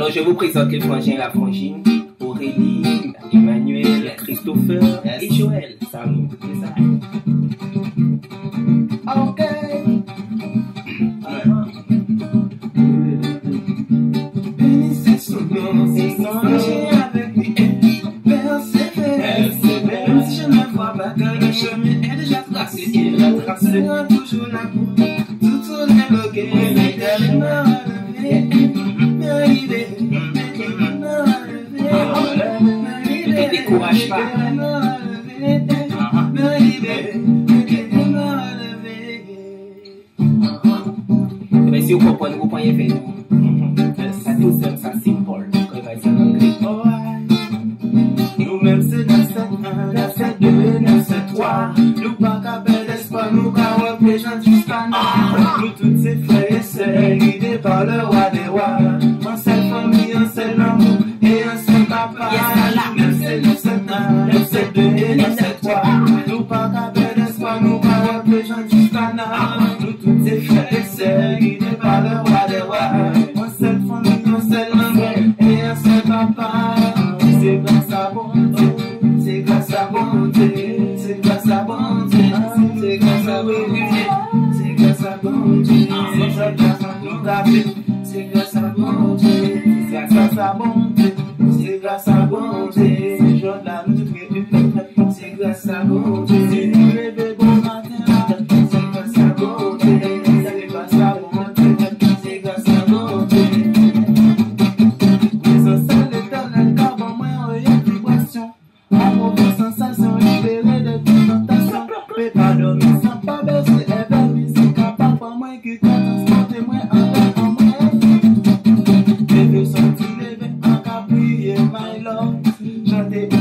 Alors je vous présente les frangins et la frangine, Aurélie, Emmanuel, Christopher et Joël. Salut, c'est ça. Ok. Bénissez son nom, c'est son nom. Avec lui, persévère. Même si je ne vois pas que le chemin est déjà tracé, il la trace sera toujours la cour. Tout tourne bloqué, mais derrière ma relevée. Décourage pas. Mais si vous comprenez, vous pouvez faire. Ça tout simple, ça symbole. Quand va dire en anglais. Nous-mêmes, c'est 971, 972, 973. Nous pas qu'à bel espoir, nous qu'à représenter jusqu'à nous. Nous toutes ces frères et sœurs guidés par le roi des rois. En seule famille, en seul amour et en seul papa. Nous toutes ces frères et sœurs guidés par le roi des rois. Un seul famille, un seul homme et un seul papa. C'est grâce à bondyé, c'est grâce à bondyé, c'est grâce à bondyé, c'est grâce à bondyé, c'est grâce à bondyé, c'est grâce à bondyé, c'est grâce à bondyé, c'est grâce à bondyé, c'est grâce à bondyé.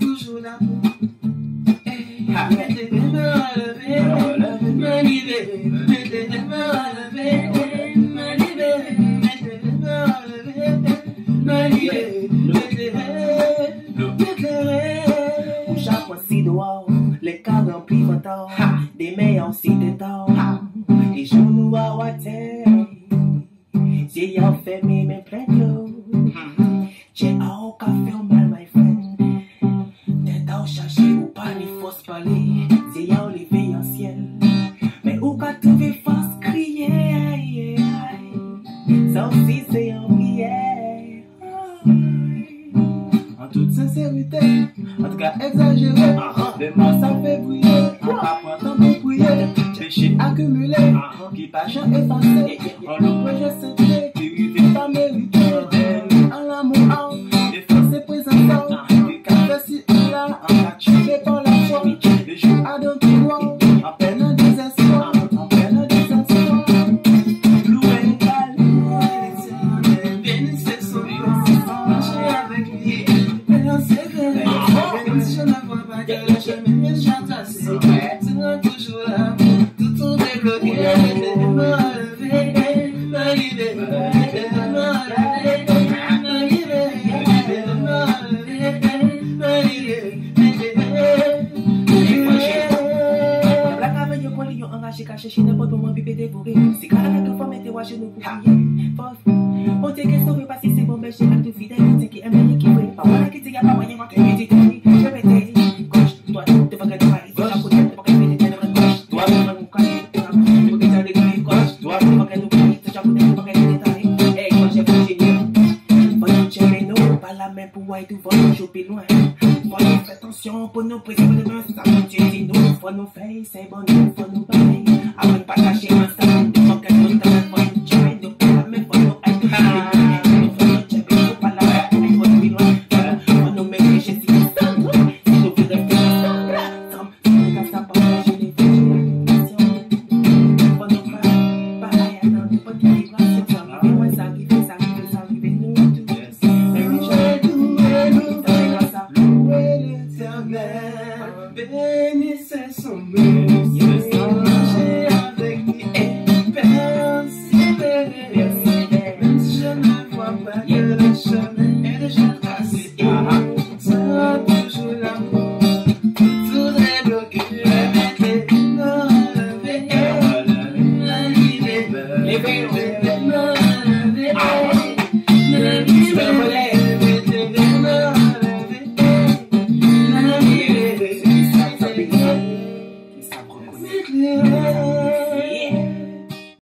toujours là pour m'aider, me relever, me libérer, m'aider, me relever, me libérer, m'aider, me relever, me libérer, m'aider. Où chaque fois si doigt, les cadres remplis vos torts, des mains aussi des torts. Et je nous a water, j'ai en fait mes mains pleines. J'ai à aucun fait mal, my friend. T'es à chercher ou pas, il faut se parler. J'ai à lever en ciel. Mais où qu'à trouver force crier. Ça aussi c'est en prière. En toute sincérité, en tout cas exagéré. Demain ça fait briller, on va prendre un prier. Péché accumulé, qui pas jamais effacé. En l'ombre je sentais, qui vivait pas mérité. D'aimer en l'amour, défense et présence. Du café si on l'a, on a tué par la foi. Le jour à d'un tiroir, en peine en désespoir. En peine en désespoir. Loué la loué, bénissez son nom. Marchez avec lui, persévérer. Même si je ne vois pas que le chemin est déjà tracé, sera toujours là. Caché chez n'importe comment bébé dévoré. C'est quand même que faut mettre à genoux pour prier. On te qu'est sauvé parce que c'est bon, mais j'ai acte fidèle. C'est qui aime qui veut. Pas moi qui te y a pas moyen. Je vais te dire, je vais te dire. Gauche, toi, te vas gâter Paris. Gauche, toi, te vas gâter Paris. Gauche, toi, te vas gâter Paris. Gauche, toi, te vas gâter Paris. Gauche, toi, te vas gâter Paris. Gauche, toi, te vas gâter Paris. Hey, moi j'ai bougé. Moi j'ai bougé, non. Pas la main pour moi et tout, va nous choper loin. Faut nous faire attention pour nous préserver de nous. Ça nous tient, nous, faut nous faire, c'est bon.